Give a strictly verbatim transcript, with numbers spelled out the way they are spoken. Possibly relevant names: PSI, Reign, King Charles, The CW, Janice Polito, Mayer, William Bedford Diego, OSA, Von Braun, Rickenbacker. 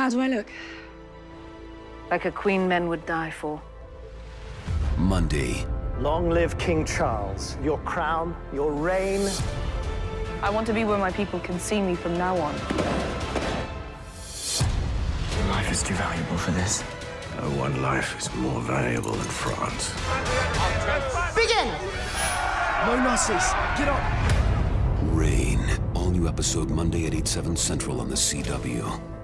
How do I look? Like a queen men would die for. Monday. Long live King Charles. Your crown, your reign. I want to be where my people can see me from now on. Life is too valuable for this. No one life is more valuable than France. Begin! No Nazis, get up! Reign. All new episode Monday at eight, seven central on The C W.